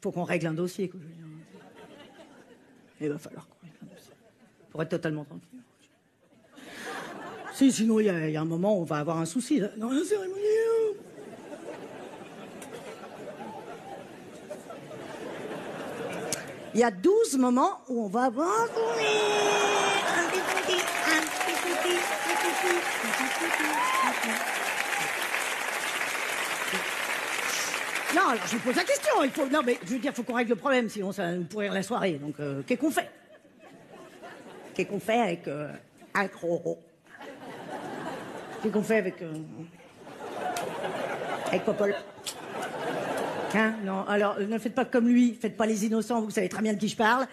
faut qu'on règle un dossier. Quoi. Il va falloir qu'on règle un dossier. Pour être totalement tranquille. Si, sinon, il y a un moment où on va avoir un souci. Dans la cérémonie. Il y a 12 moments où on va avoir... Non, alors je vous pose la question. Il faut... Non, mais je veux dire, il faut qu'on règle le problème, sinon ça va nous pourrir la soirée. Donc, qu'est-ce qu'on fait? Qu'est-ce qu'on fait avec... avec Roro? Qu'est-ce qu'on fait avec... avec Popol? Hein? Non, alors ne faites pas comme lui, faites pas les innocents, vous savez très bien de qui je parle.